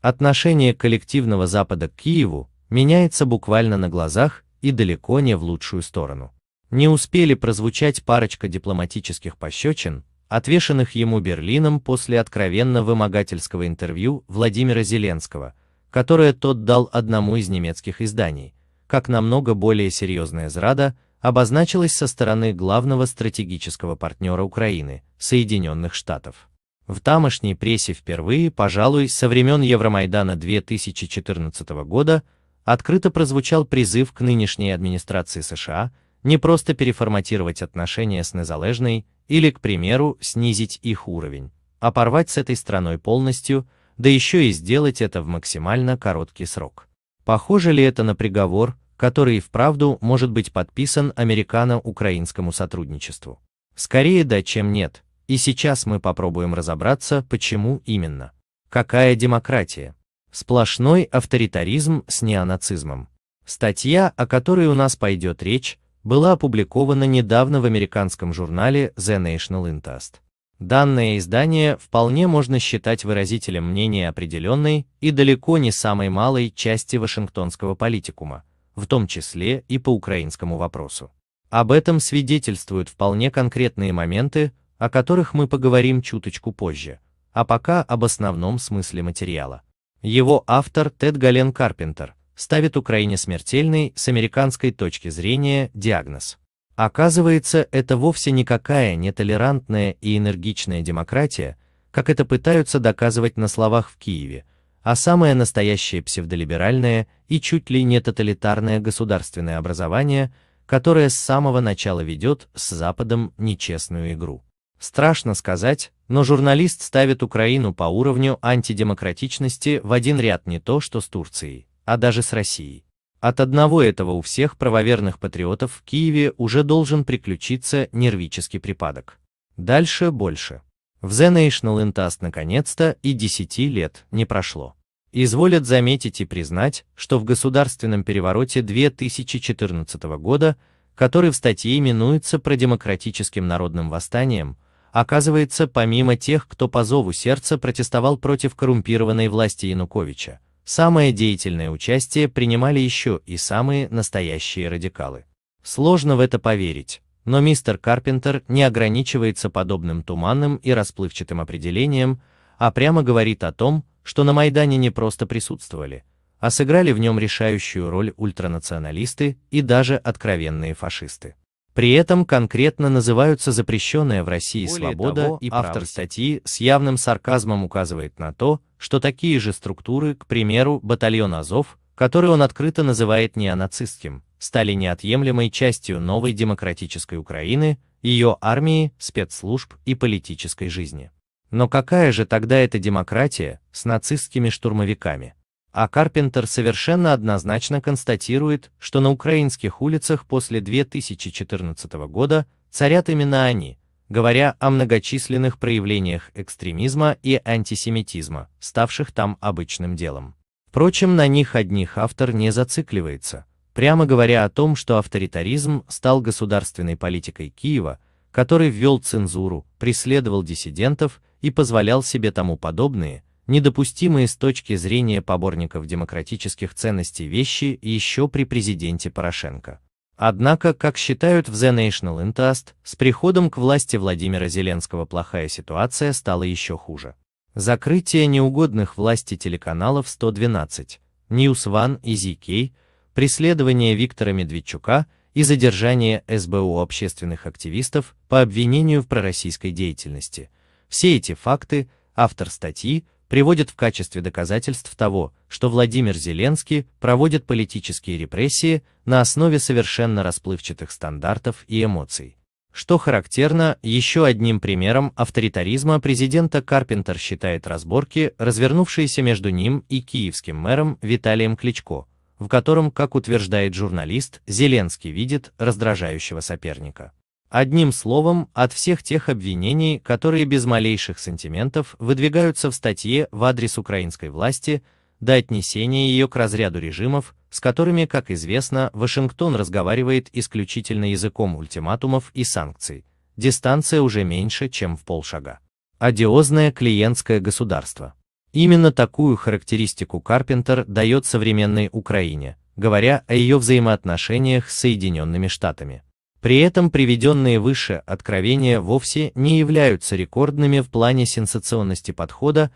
Отношение коллективного Запада к Киеву меняется буквально на глазах и далеко не в лучшую сторону. Не успели прозвучать парочка дипломатических пощечин, отвешенных ему Берлином после откровенно вымогательского интервью Владимира Зеленского, которое тот дал одному из немецких изданий, как намного более серьезная зрада обозначилась со стороны главного стратегического партнера Украины, Соединенных Штатов. В тамошней прессе впервые, пожалуй, со времен Евромайдана 2014 года открыто прозвучал призыв к нынешней администрации США не просто переформатировать отношения с нэзалэжной или, к примеру, снизить их уровень, а порвать с этой страной полностью, да еще и сделать это в максимально короткий срок. Похоже ли это на приговор, который и вправду может быть подписан американо-украинскому сотрудничеству? Скорее да, чем нет. И сейчас мы попробуем разобраться, почему именно. Какая демократия? Сплошной авторитаризм с неонацизмом. Статья, о которой у нас пойдет речь, была опубликована недавно в американском журнале The National Interest. Данное издание вполне можно считать выразителем мнения определенной и далеко не самой малой части вашингтонского политикума, в том числе и по украинскому вопросу. Об этом свидетельствуют вполне конкретные моменты, о которых мы поговорим чуточку позже, а пока об основном смысле материала. Его автор Тед Гален Карпентер ставит Украине смертельный с американской точки зрения диагноз. Оказывается, это вовсе никакая нетолерантная и энергичная демократия, как это пытаются доказывать на словах в Киеве, а самое настоящее псевдолиберальное и чуть ли не тоталитарное государственное образование, которое с самого начала ведет с Западом нечестную игру. Страшно сказать, но журналист ставит Украину по уровню антидемократичности в один ряд не то что с Турцией, а даже с Россией. От одного этого у всех правоверных патриотов в Киеве уже должен приключиться нервический припадок. Дальше больше. В The National Interest наконец-то и 10 лет не прошло. Изволят заметить и признать, что в государственном перевороте 2014 года, который в статье именуется продемократическим народным восстанием, оказывается, помимо тех, кто по зову сердца протестовал против коррумпированной власти Януковича, самое деятельное участие принимали еще и самые настоящие радикалы. Сложно в это поверить, но мистер Карпентер не ограничивается подобным туманным и расплывчатым определением, а прямо говорит о том, что на Майдане не просто присутствовали, а сыграли в нем решающую роль ультранационалисты и даже откровенные фашисты. При этом конкретно называются запрещенная в России свобода, и автор статьи с явным сарказмом указывает на то, что такие же структуры, к примеру, батальон Азов, который он открыто называет неонацистским, стали неотъемлемой частью новой демократической Украины, ее армии, спецслужб и политической жизни. Но какая же тогда эта демократия с нацистскими штурмовиками? А Карпентер совершенно однозначно констатирует, что на украинских улицах после 2014 года царят именно они, говоря о многочисленных проявлениях экстремизма и антисемитизма, ставших там обычным делом. Впрочем, на них одних автор не зацикливается, прямо говоря о том, что авторитаризм стал государственной политикой Киева, который ввел цензуру, преследовал диссидентов и позволял себе тому подобные, недопустимые с точки зрения поборников демократических ценностей вещи еще при президенте Порошенко. Однако, как считают в The National Interest, с приходом к власти Владимира Зеленского плохая ситуация стала еще хуже. Закрытие неугодных власти телеканалов 112, News One и ZK, преследование Виктора Медведчука и задержание СБУ общественных активистов по обвинению в пророссийской деятельности. Все эти факты автор статьи приводит в качестве доказательств того, что Владимир Зеленский проводит политические репрессии на основе совершенно расплывчатых стандартов и эмоций. Что характерно, еще одним примером авторитаризма президента Карпентер считает разборки, развернувшиеся между ним и киевским мэром Виталием Кличко, в котором, как утверждает журналист, Зеленский видит раздражающего соперника. Одним словом, от всех тех обвинений, которые без малейших сантиментов выдвигаются в статье в адрес украинской власти, до отнесения ее к разряду режимов, с которыми, как известно, Вашингтон разговаривает исключительно языком ультиматумов и санкций, дистанция уже меньше, чем в полшага. Одиозное клиентское государство. Именно такую характеристику Карпентер дает современной Украине, говоря о ее взаимоотношениях с Соединенными Штатами. При этом приведенные выше откровения вовсе не являются рекордными в плане сенсационности подхода.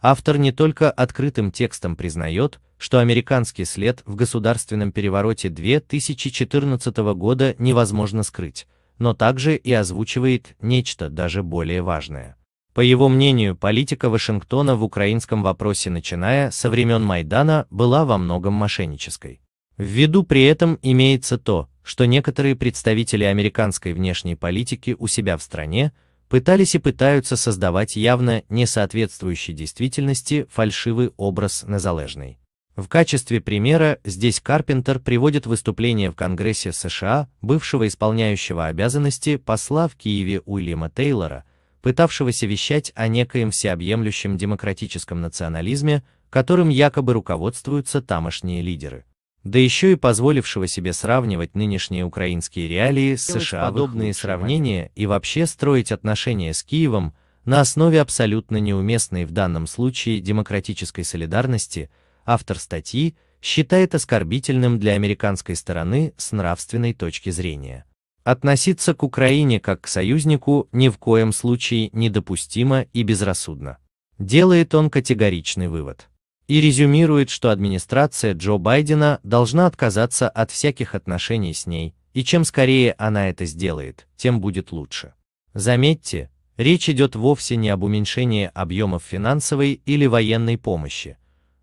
Автор не только открытым текстом признает, что американский след в государственном перевороте 2014 года невозможно скрыть, но также и озвучивает нечто даже более важное. По его мнению, политика Вашингтона в украинском вопросе, начиная со времен Майдана, была во многом мошеннической. В виду при этом имеется то, что некоторые представители американской внешней политики у себя в стране пытались и пытаются создавать явно не соответствующий действительности фальшивый образ незалежной. В качестве примера здесь Карпентер приводит выступление в Конгрессе США бывшего исполняющего обязанности посла в Киеве Уильяма Тейлора, пытавшегося вещать о некоем всеобъемлющем демократическом национализме, которым якобы руководствуются тамошние лидеры, да еще и позволившего себе сравнивать нынешние украинские реалии с США, подобные сравнения и вообще строить отношения с Киевом на основе абсолютно неуместной в данном случае демократической солидарности, автор статьи считает оскорбительным для американской стороны с нравственной точки зрения. Относиться к Украине как к союзнику ни в коем случае недопустимо и безрассудно. Делает он категоричный вывод. И резюмирует, что администрация Джо Байдена должна отказаться от всяких отношений с ней, и чем скорее она это сделает, тем будет лучше. Заметьте, речь идет вовсе не об уменьшении объемов финансовой или военной помощи,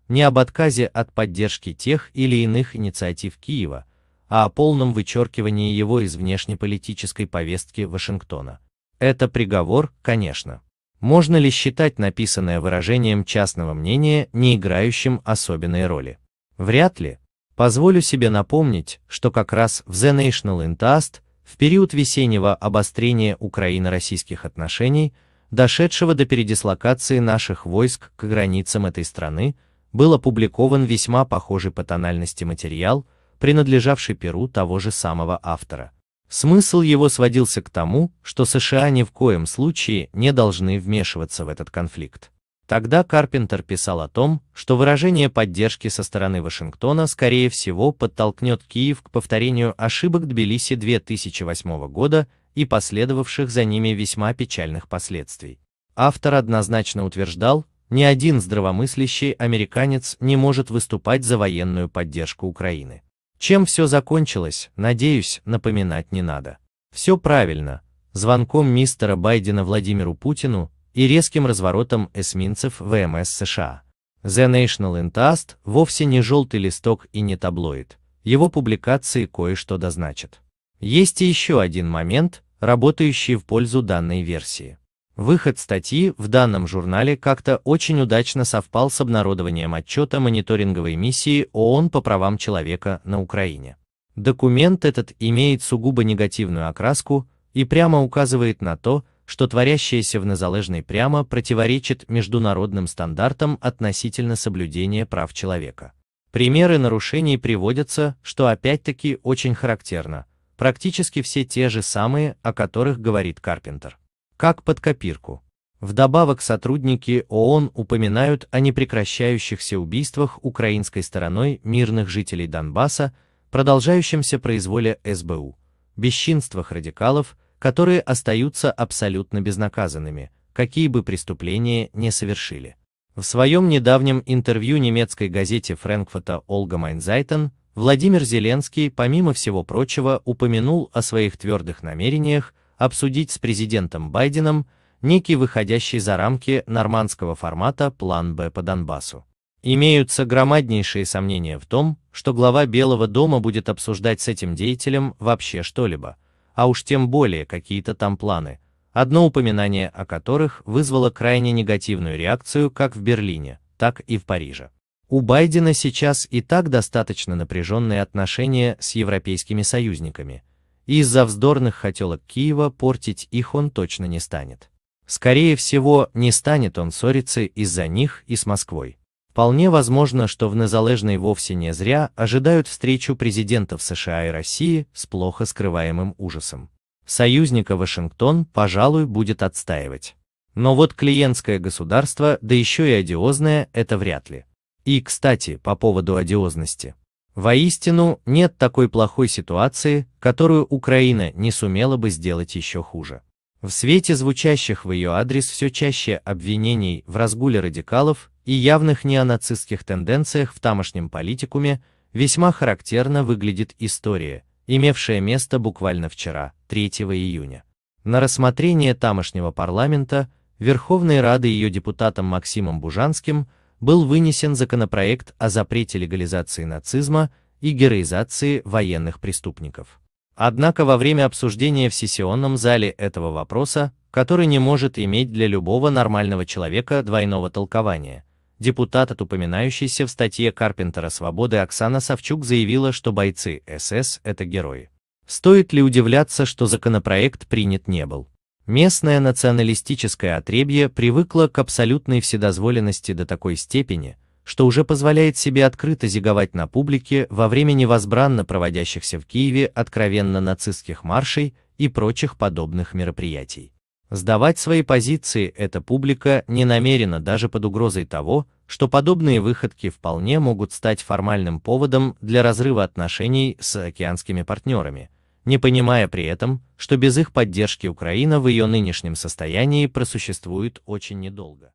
не об отказе от поддержки тех или иных инициатив Киева, а о полном вычеркивании его из внешнеполитической повестки Вашингтона. Это приговор, конечно. Можно ли считать написанное выражением частного мнения, не играющим особенной роли? Вряд ли. Позволю себе напомнить, что как раз в The National Interest в период весеннего обострения украино-российских отношений, дошедшего до передислокации наших войск к границам этой страны, был опубликован весьма похожий по тональности материал, принадлежавший перу того же самого автора. Смысл его сводился к тому, что США ни в коем случае не должны вмешиваться в этот конфликт. Тогда Карпентер писал о том, что выражение поддержки со стороны Вашингтона, скорее всего, подтолкнет Киев к повторению ошибок Тбилиси 2008 года и последовавших за ними весьма печальных последствий. Автор однозначно утверждал, ни один здравомыслящий американец не может выступать за военную поддержку Украины. Чем все закончилось, надеюсь, напоминать не надо. Все правильно, звонком мистера Байдена Владимиру Путину и резким разворотом эсминцев ВМС США. The National Interest вовсе не желтый листок и не таблоид, его публикации кое-что дозначат. Есть и еще один момент, работающий в пользу данной версии. Выход статьи в данном журнале как-то очень удачно совпал с обнародованием отчета мониторинговой миссии ООН по правам человека на Украине. Документ этот имеет сугубо негативную окраску и прямо указывает на то, что творящееся в незалежной прямо противоречит международным стандартам относительно соблюдения прав человека. Примеры нарушений приводятся, что опять-таки очень характерно, практически все те же самые, о которых говорит Карпентер. Как под копирку. Вдобавок сотрудники ООН упоминают о непрекращающихся убийствах украинской стороной мирных жителей Донбасса, продолжающемся произволе СБУ, бесчинствах радикалов, которые остаются абсолютно безнаказанными, какие бы преступления не совершили. В своем недавнем интервью немецкой газете Frankfurter Allgemeine Zeitung Владимир Зеленский, помимо всего прочего, упомянул о своих твердых намерениях обсудить с президентом Байденом некий выходящий за рамки нормандского формата план Б по Донбассу. Имеются громаднейшие сомнения в том, что глава Белого дома будет обсуждать с этим деятелем вообще что-либо, а уж тем более какие-то там планы, одно упоминание о которых вызвало крайне негативную реакцию как в Берлине, так и в Париже. У Байдена сейчас и так достаточно напряженные отношения с европейскими союзниками, и из-за вздорных хотелок Киева портить их он точно не станет. Скорее всего, не станет он ссориться из-за них и с Москвой. Вполне возможно, что в незалежной вовсе не зря ожидают встречу президентов США и России с плохо скрываемым ужасом. Союзника Вашингтон, пожалуй, будет отстаивать. Но вот клиентское государство, да еще и одиозное, это вряд ли. И, кстати, по поводу одиозности. Воистину, нет такой плохой ситуации, которую Украина не сумела бы сделать еще хуже. В свете звучащих в ее адрес все чаще обвинений в разгуле радикалов и явных неонацистских тенденциях в тамошнем политикуме весьма характерно выглядит история, имевшая место буквально вчера, 3 июня. На рассмотрение тамошнего парламента, Верховной Рады ее депутатом Максимом Бужанским был вынесен законопроект о запрете легализации нацизма и героизации военных преступников. Однако во время обсуждения в сессионном зале этого вопроса, который не может иметь для любого нормального человека двойного толкования, депутат от упоминающейся в статье Карпентера «Свободы» Оксана Савчук заявила, что бойцы СС – это герои. Стоит ли удивляться, что законопроект принят не был? Местное националистическое отребье привыкло к абсолютной вседозволенности до такой степени, что уже позволяет себе открыто зиговать на публике во время невозбранно проводящихся в Киеве откровенно нацистских маршей и прочих подобных мероприятий. Сдавать свои позиции эта публика не намерена даже под угрозой того, что подобные выходки вполне могут стать формальным поводом для разрыва отношений с океанскими партнерами, не понимая при этом, что без их поддержки Украина в ее нынешнем состоянии просуществует очень недолго.